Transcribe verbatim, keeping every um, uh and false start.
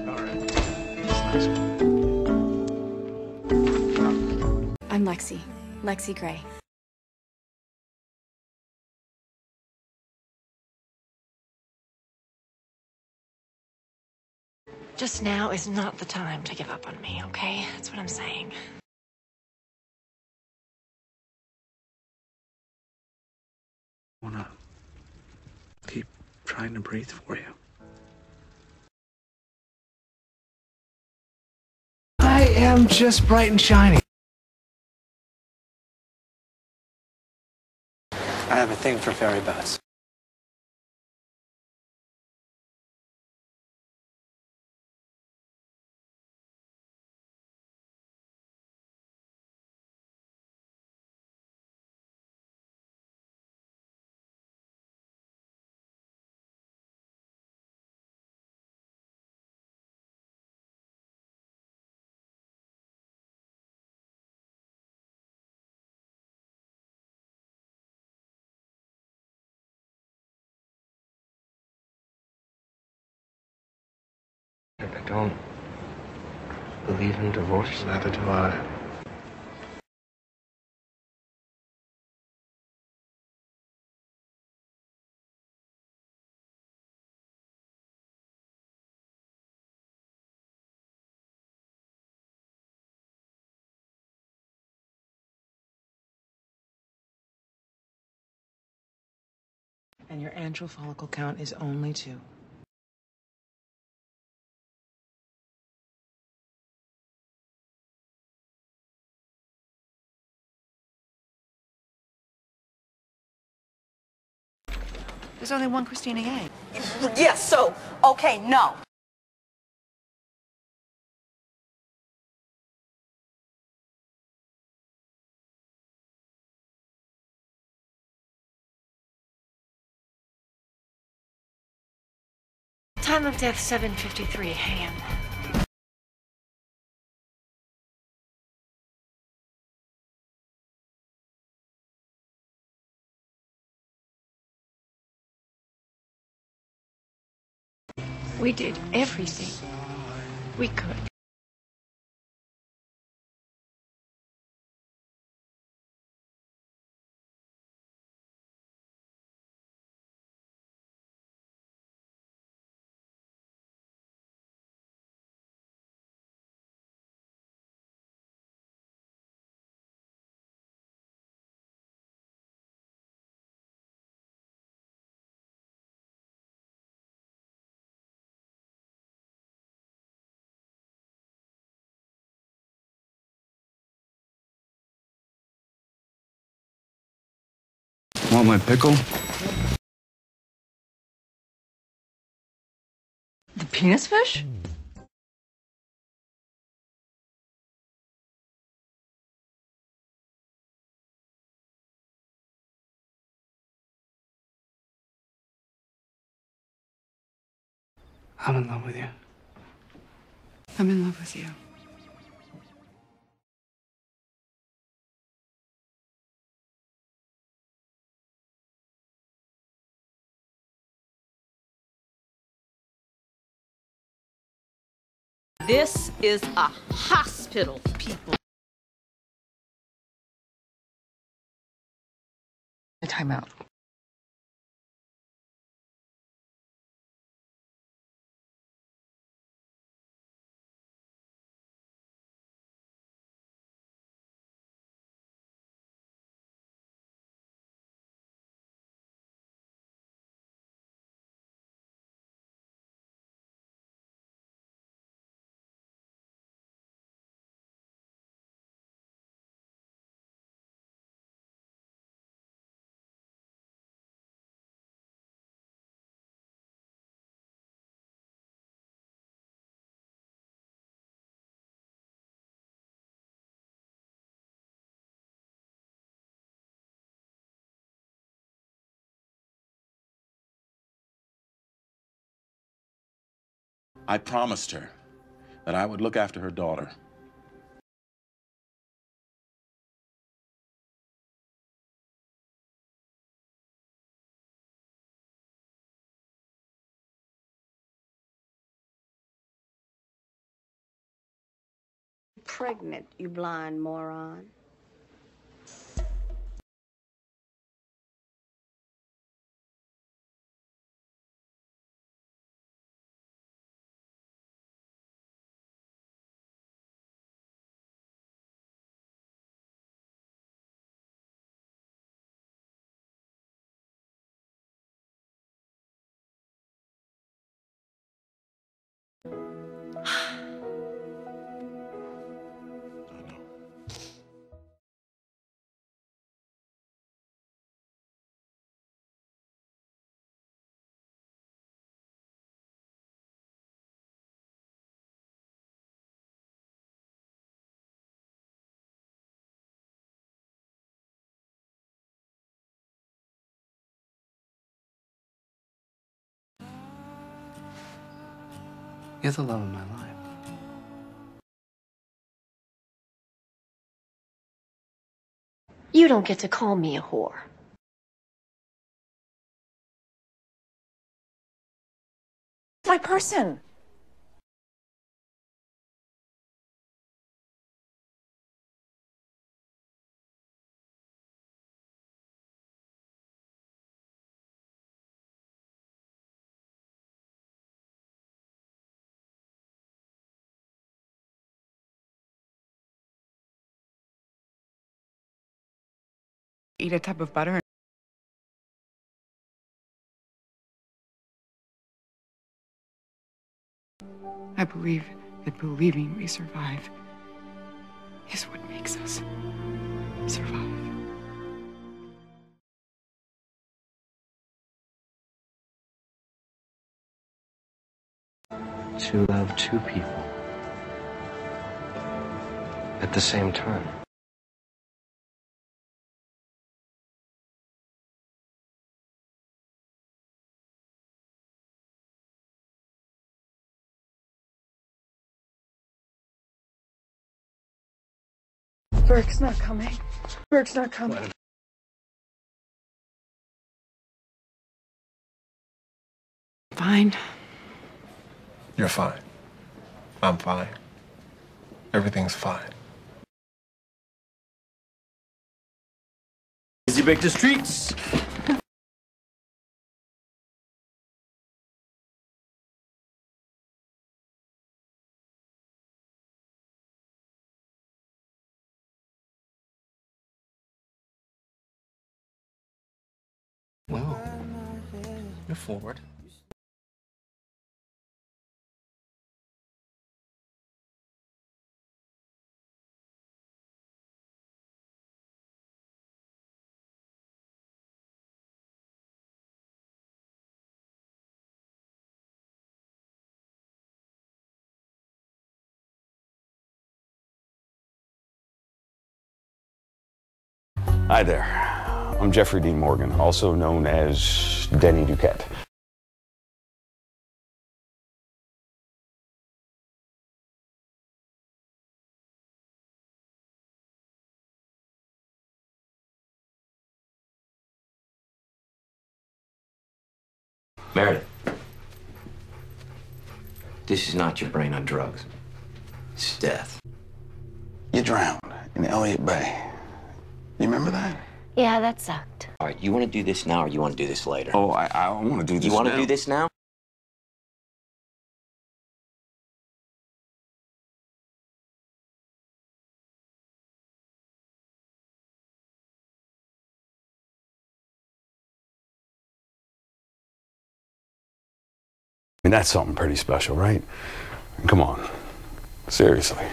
All right. That's nice. I'm Lexi, Lexi Gray. Just now is not the time to give up on me, okay? That's what I'm saying. I wanna keep trying to breathe for you. I am just bright and shiny. I have a thing for ferry boats. I don't believe in divorce. Neither do I. And your antral follicle count is only two. There's only one Christina Yang. Yes, yeah, so, okay, no. Time of death, seven fifty-three a m We did everything we could. Want my pickle? The penis fish? I'm in love with you. I'm in love with you. This is a hospital, people. A timeout. I promised her that I would look after her daughter. pregnant, you blind moron. You're the love of my life. You don't get to call me a whore. My person. Eat a tub of butter. I believe that believing we survive is what makes us survive. To love two people at the same time. Burke's not coming. Burke's not coming. What? Fine. You're fine. I'm fine. Everything's fine. Easy back the streets. Whoa. You're forward. Hi there. I'm Jeffrey Dean Morgan, also known as Denny Duquette. Meredith, this is not your brain on drugs. It's death. You drowned in Elliott Bay. You remember that? Yeah, that sucked. All right, you want to do this now or you want to do this later? Oh, I, I want to do this now. You want to do this now? I mean, that's something pretty special, right? Come on. Seriously.